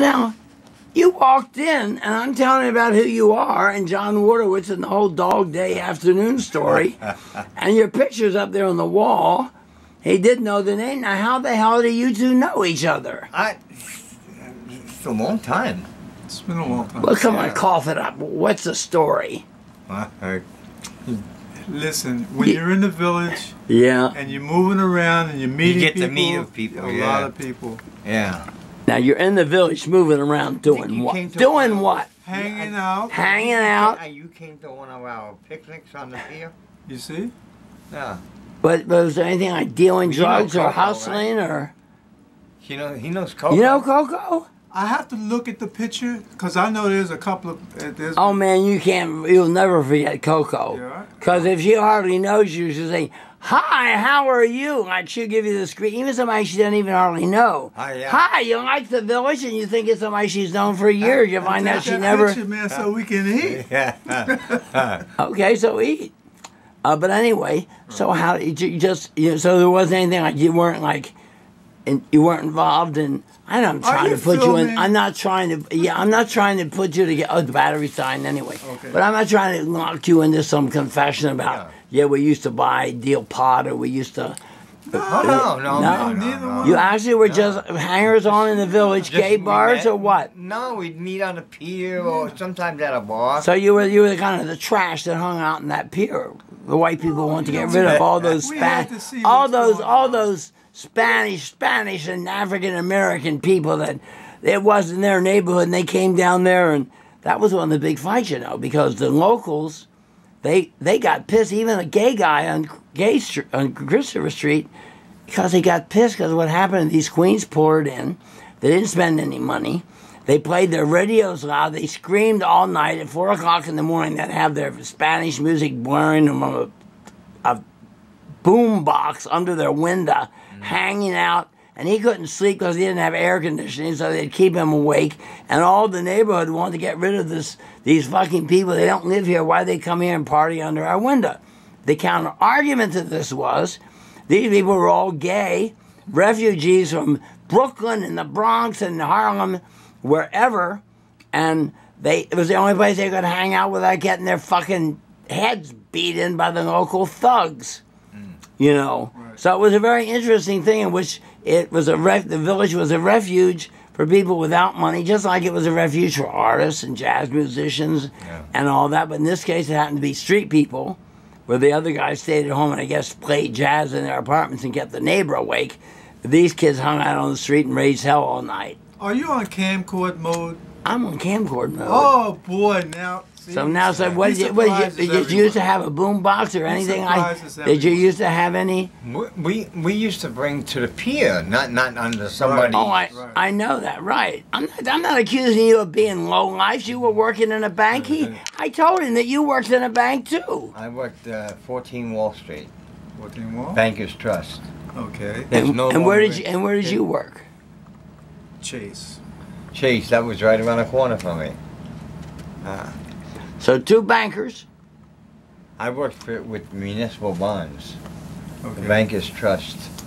Now, you walked in, and I'm telling you about who you are and John Waterwitz and the whole dog day afternoon story, and your picture's up there on the wall. He did know the name. Now, how the hell do you two know each other? It's a long time. It's been a long time. Well, come on, cough it up. What's the story? Listen, when you're in the village, and you're moving around and you're meeting people, you get to meet a lot of people. Yeah. Now you're in the village, moving around, doing what? Doing what? Hanging out. Hanging out. You came to one of our picnics on the pier. You see? Yeah. But was there anything like dealing drugs or hustling or? He knows Coco. You know Coco? I have to look at the picture because I know there's a couple of. Oh man, you can't. You'll never forget Coco. Because if she hardly knows you, she'll say, "Hi, how are you?" Like she'll give you the screen, even somebody she doesn't even hardly know. Hi, you like the village, and you think it's somebody she's known for years. You find out she never. Picture, man, so we can eat. Okay, so eat. But anyway, so how you just so there wasn't anything like you weren't like. And you weren't involved in. I'm trying to put you in. I'm not trying to. Yeah, I'm not trying to put you to get. Oh, the battery's dying anyway. Okay. But I'm not trying to lock you into some confession about. Yeah, we used to buy deal pot, or we used to. No. You actually were just hangers on in the village, gay bars, or what? No, we'd meet on a pier, or sometimes at a bar. So you were kind of the trash that hung out in that pier. The white people want to get rid of all those Spanish and African American people that it was in their neighborhood, and they came down there, and that was one of the big fights, you know, because the locals, they got pissed. Even a gay guy on Christopher Street, because he got pissed because what happened. These queens poured in. They didn't spend any money. They played their radios loud. They screamed all night at 4 o'clock in the morning. They'd have their Spanish music blaring from a boom box under their window. Hanging out, and he couldn't sleep because he didn't have air conditioning, so they'd keep him awake. And all the neighborhood wanted to get rid of these fucking people. They don't live here. Why they come here and party under our window? The counter argument to this was, these people were all gay, refugees from Brooklyn and the Bronx and Harlem, wherever, and it was the only place they could hang out without getting their fucking heads beat in by the local thugs. You know, so it was a very interesting thing in which it was the village was a refuge for people without money, just like it was a refuge for artists and jazz musicians and all that. But in this case, it happened to be street people, where the other guys stayed at home and I guess played jazz in their apartments and kept the neighbor awake. These kids hung out on the street and raised hell all night. Are you on camcord mode? I'm on camcord mode. Oh boy, now. So now, so did you used to have a boom box or anything like? Did you used to have any? We used to bring to the pier, not under somebody. Oh, I know that, right? I'm not accusing you of being low life. You were working in a bank. I told him that you worked in a bank too. I worked 14 Wall Street. 14 Wall. Bankers Trust. Okay. And where did you work? Chase. Chase. That was right around the corner from me. So two bankers. I worked with Municipal Bonds, Bankers Trust.